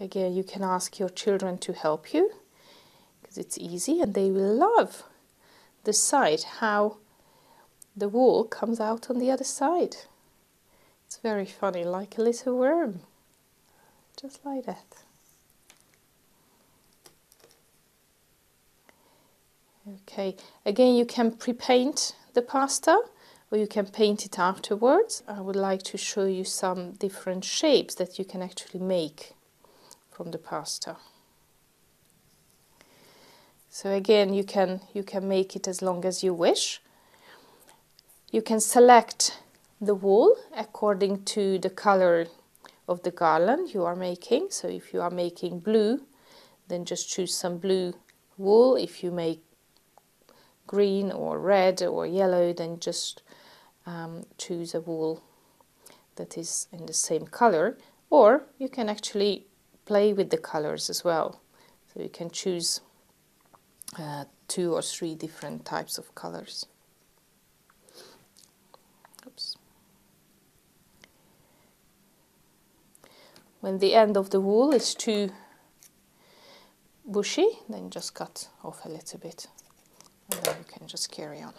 Again, you can ask your children to help you because it's easy, and they will love the sight how the wool comes out on the other side. It's very funny, like a little worm, just like that. Okay, again, you can pre-paint the pasta, or you can paint it afterwards. I would like to show you some different shapes that you can actually make from the pasta. So again, you can make it as long as you wish. You can select the wool according to the color of the garland you are making. So if you are making blue, then just choose some blue wool. If you make green or red or yellow, then just choose a wool that is in the same color, or you can actually play with the colors as well. So you can choose 2 or 3 different types of colors. Oops. When the end of the wool is too bushy, then just cut off a little bit, and then you can just carry on.